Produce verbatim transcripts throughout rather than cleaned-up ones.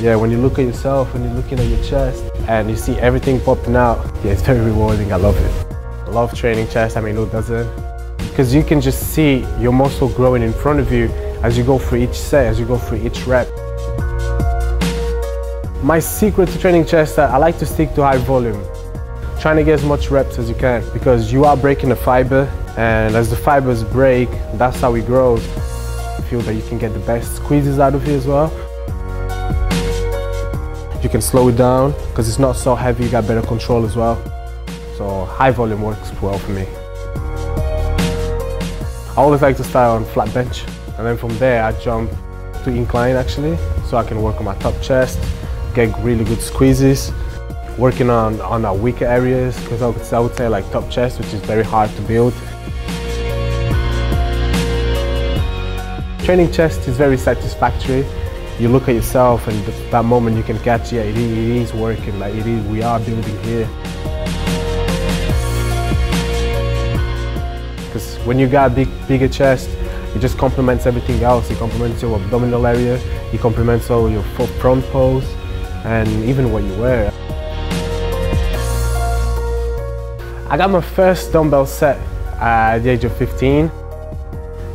Yeah, when you look at yourself, when you're looking at your chest and you see everything popping out, yeah, it's very rewarding. I love it. I love training chest. I mean, who doesn't? Because you can just see your muscle growing in front of you as you go through each set, as you go through each rep. My secret to training chest, I like to stick to high volume. Trying to get as much reps as you can, because you are breaking the fiber, and as the fibers break, that's how it grows. I feel that you can get the best squeezes out of it as well. You can slow it down because it's not so heavy, you got better control as well. So high volume works well for me. I always like to start on flat bench, and then from there I jump to incline actually, so I can work on my top chest, get really good squeezes, working on, on our weaker areas, because I, I would say like top chest, which is very hard to build. Training chest is very satisfactory. You look at yourself and that moment you can catch, yeah, it is working, like it is, we are building here. Because when you got a big, bigger chest, it just complements everything else. It complements your abdominal area, it complements all your front pose, and even what you wear. I got my first dumbbell set at the age of fifteen,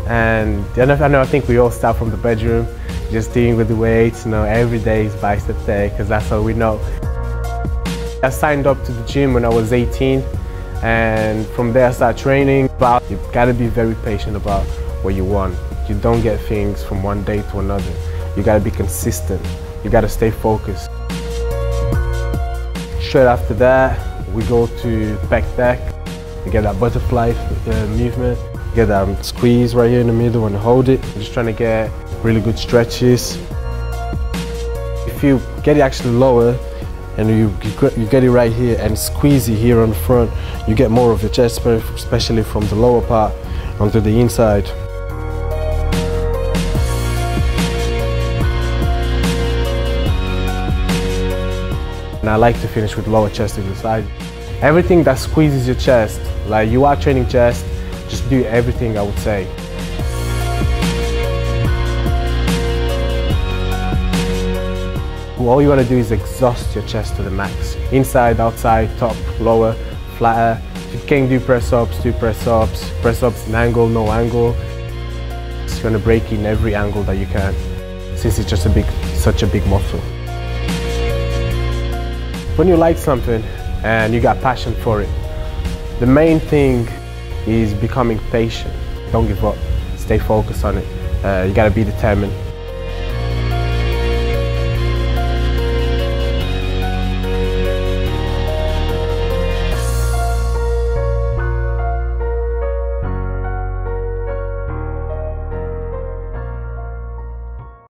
and I know I think we all start from the bedroom, just dealing with the weights, you know, every day is bicep day, because that's all we know. I signed up to the gym when I was eighteen, and from there I started training, but you've got to be very patient about what you want. You don't get things from one day to another. You got to be consistent, you got to stay focused. Straight after that, we go to pec deck, we get that butterfly uh, movement, get that squeeze right here in the middle and hold it. I'm just trying to get really good stretches. If you get it actually lower and you, you get it right here and squeeze it here on the front, you get more of your chest, especially from the lower part onto the inside. And I like to finish with lower chest exercise. Everything that squeezes your chest, like you are training chest, just do everything, I would say. All you want to do is exhaust your chest to the max. Inside, outside, top, lower, flatter. If you can do press-ups, do press-ups. Press-ups in angle, no angle. It's going to break in every angle that you can, since it's just a big, such a big muscle. When you like something and you got passion for it, the main thing is becoming patient. Don't give up, stay focused on it. Uh, you gotta be determined.